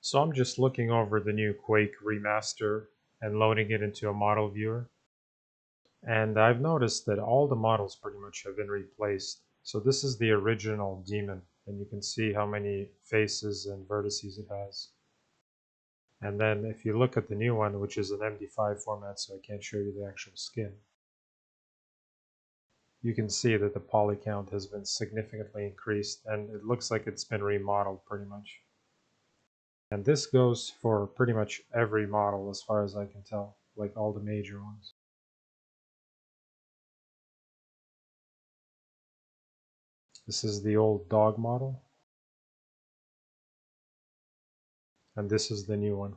So I'm just looking over the new Quake Remaster and loading it into a model viewer. And I've noticed that all the models pretty much have been replaced. So this is the original demon, and you can see how many faces and vertices it has. And then if you look at the new one, which is an MD5 format, so I can't show you the actual skin, you can see that the poly count has been significantly increased, and it looks like it's been remodeled pretty much. And this goes for pretty much every model as far as I can tell, like all the major ones. This is the old dog model. And this is the new one.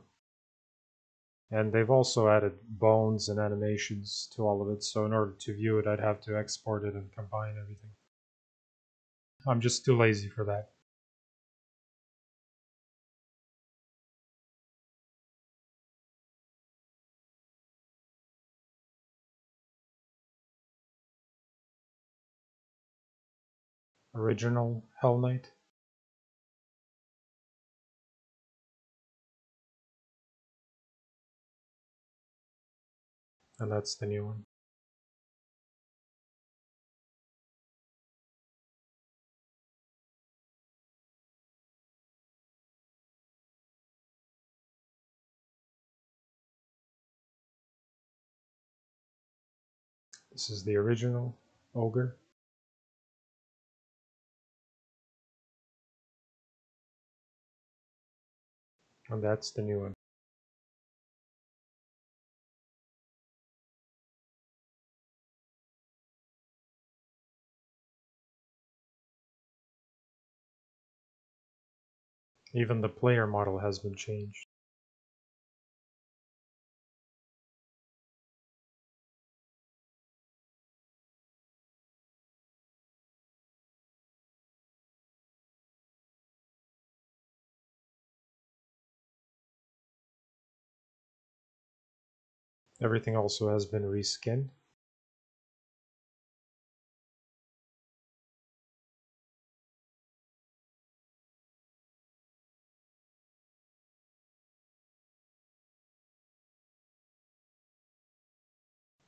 And they've also added bones and animations to all of it, so in order to view it, I'd have to export it and combine everything. I'm just too lazy for that. Original Hell Knight. And that's the new one. This is the original Ogre. And that's the new one. Even the player model has been changed. Everything also has been reskinned.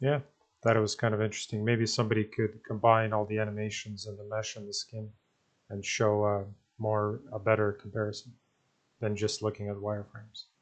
Yeah, thought it was kind of interesting. Maybe somebody could combine all the animations and the mesh and the skin and show a better comparison than just looking at wireframes.